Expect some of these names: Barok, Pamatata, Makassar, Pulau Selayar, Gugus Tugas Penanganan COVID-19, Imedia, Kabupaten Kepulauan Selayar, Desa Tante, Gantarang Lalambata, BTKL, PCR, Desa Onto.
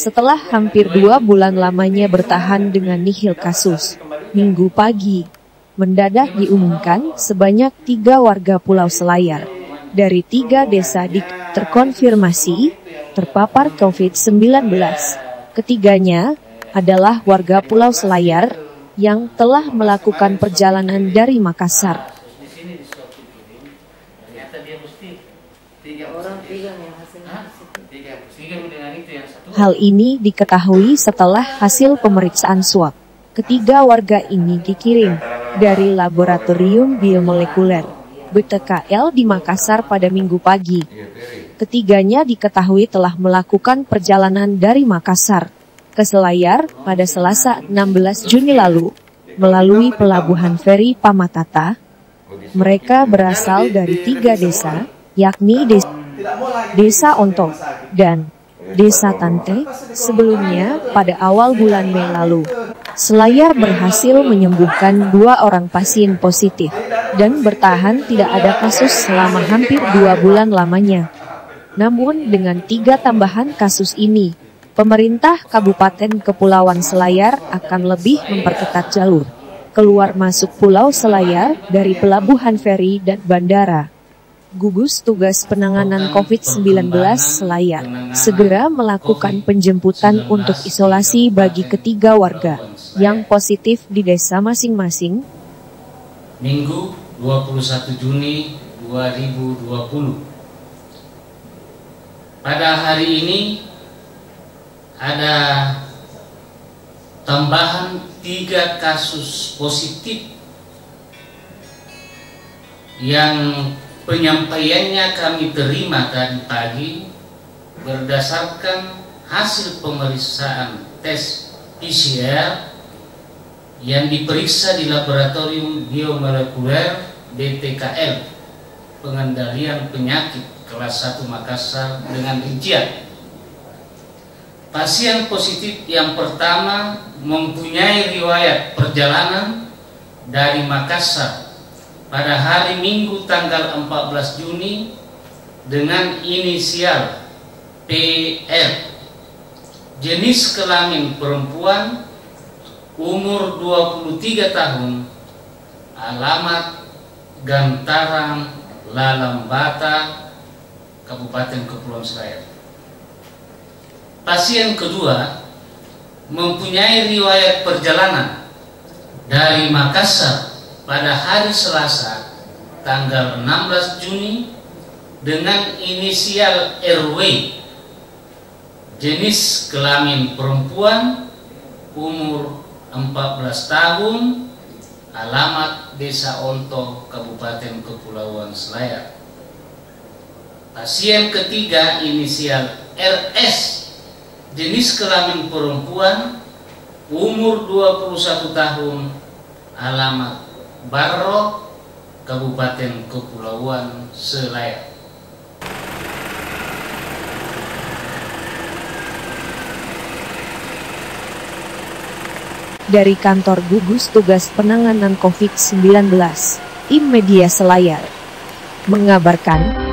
setelah hampir 2 bulan lamanya bertahan dengan nihil kasus. Minggu pagi, mendadak diumumkan sebanyak 3 warga Pulau Selayar dari 3 desa terkonfirmasi terpapar COVID-19. Ketiganya adalah warga Pulau Selayar yang telah melakukan perjalanan dari Makassar. Hal ini diketahui setelah hasil pemeriksaan swab. Ketiga warga ini dikirim dari Laboratorium Biomolekuler BTKL di Makassar pada Minggu pagi. Ketiganya diketahui telah melakukan perjalanan dari Makassar ke Selayar pada Selasa 16 Juni lalu melalui pelabuhan feri Pamatata. Mereka berasal dari 3 desa, yakni Desa Onto dan Desa Tante, sebelumnya pada awal bulan Mei lalu. Selayar berhasil menyembuhkan 2 orang pasien positif dan bertahan tidak ada kasus selama hampir 2 bulan lamanya. Namun dengan 3 tambahan kasus ini, pemerintah Kabupaten Kepulauan Selayar akan lebih memperketat jalur keluar masuk Pulau Selayar dari pelabuhan feri dan bandara. Gugus Tugas Penanganan COVID-19 Selayar segera melakukan penjemputan untuk isolasi bagi ketiga warga yang positif di desa masing-masing. Minggu 21 Juni 2020. Pada hari ini ada tambahan 3 kasus positif yang penyampaiannya kami terima tadi pagi berdasarkan hasil pemeriksaan tes PCR yang diperiksa di Laboratorium Biomolekuler BTKL Pengendalian Penyakit kelas 1 Makassar dengan rincian. Pasien positif yang pertama mempunyai riwayat perjalanan dari Makassar pada hari Minggu tanggal 14 Juni dengan inisial PR, jenis kelamin perempuan, umur 23 tahun, alamat Gantarang Lalambata, Kabupaten Kepulauan Selayar. Pasien kedua mempunyai riwayat perjalanan dari Makassar pada hari Selasa tanggal 16 Juni dengan inisial RW, jenis kelamin perempuan, umur 14 tahun, alamat Desa Onto, Kabupaten Kepulauan Selayar. Pasien ketiga inisial RS, jenis kelamin perempuan, umur 21 tahun, alamat Barok, Kabupaten Kepulauan Selayar. Dari kantor Gugus Tugas Penanganan COVID-19, Imedia Selayar mengabarkan.